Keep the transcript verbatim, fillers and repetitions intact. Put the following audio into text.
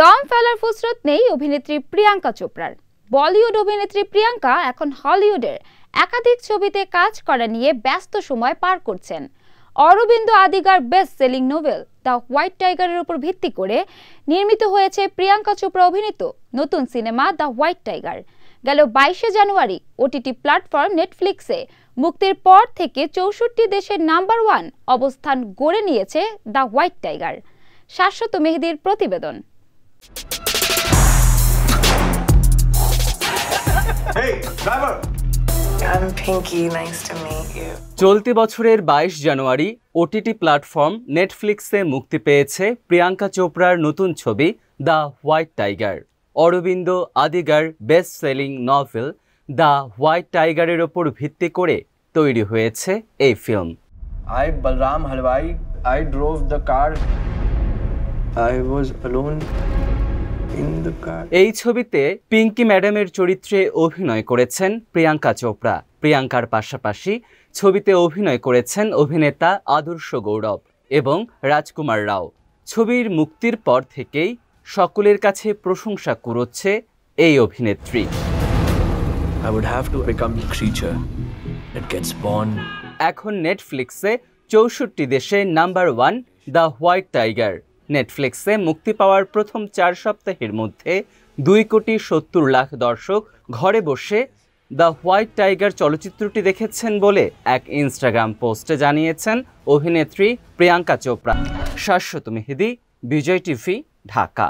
দম ফেলার ফুসরত নেই অভিনেত্রী প্রিয়াঙ্কা চোপড়ার। বলিউড অভিনেত্রী প্রিয়াঙ্কা এখন হলিউডের একাধিক ছবিতে কাজ করা নিয়ে ব্যস্ত সময় পার করছেন। অরবিন্দ আদিগার best selling novel the white টাইগারের উপর ভিত্তি করে নির্মিত হয়েছে প্রিয়াঙ্কা চোপড়া অভিনীত নতুন সিনেমা দ্য হোয়াইট টাইগার। গেল বাইশে জানুয়ারি ওটিটি প্ল্যাটফর্ম নেটফ্লিক্সে মুক্তির পর থেকে চৌষট্টি দেশের নাম্বার ওয়ান অবস্থান গড়ে নিয়েছে দ্য হোয়াইট টাইগার। শাশ্বত মেহেদির প্রতিবেদন। চলতি বছরের বাইশ জানুয়ারি ওটিটি প্ল্যাটফর্ম নেটফ্লিক্সে মুক্তি পেয়েছে প্রিয়াঙ্কা চোপড়ার নতুন ছবি দ্য হোয়াইট টাইগার। অরবিন্দ আদিগার best selling novel the white টাইগারের ওপর ভিত্তি করে তৈরি হয়েছে এই film. I Balram Halwai I drove the car I was alone in the car. এই ছবিতে পিঙ্কি ম্যাডামের চরিত্রে অভিনয় করেছেন প্রিয়াঙ্কা চোপড়া। প্রিয়াঙ্কার পাশাপাশি ছবিতে অভিনয় করেছেন অভিনেতা আদর্শ গৌরব এবং রাজকুমার রাও। ছবির মুক্তির পর থেকেই সকলের কাছে প্রশংসা কুড়োচ্ছে এই অভিনেত্রী। I would have to become a creature that gets born. এখন নেটফ্লিক্সে চৌষট্টি দেশে number one the white tiger. নেটফ্লিক্সে মুক্তি পাওয়ার প্রথম চার সপ্তাহের মধ্যে দুই কোটি সত্তর লাখ দর্শক ঘরে বসে দ্য হোয়াইট টাইগার চলচ্চিত্রটি দেখেছেন বলে এক ইনস্টাগ্রাম পোস্টে জানিয়েছেন অভিনেত্রী প্রিয়াঙ্কা চোপড়া। শাশ্বত মেহেদি, বিজয় টিভি, ঢাকা।